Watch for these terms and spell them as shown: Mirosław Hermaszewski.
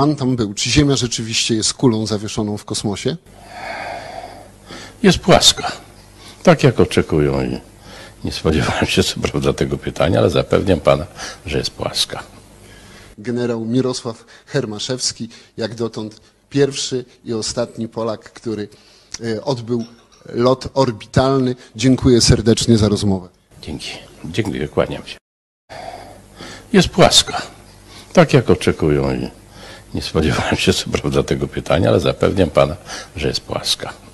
Pan tam był. Czy Ziemia rzeczywiście jest kulą zawieszoną w kosmosie? Jest płaska. Tak jak oczekują. Nie spodziewałem się co prawda tego pytania, ale zapewniam pana, że jest płaska. Generał Mirosław Hermaszewski, jak dotąd pierwszy i ostatni Polak, który odbył lot orbitalny. Dziękuję serdecznie za rozmowę. Dzięki. Dziękuję, kłaniam się. Jest płaska. Tak jak oczekują. Nie spodziewałem się co prawda tego pytania, ale zapewniam pana, że jest płaska.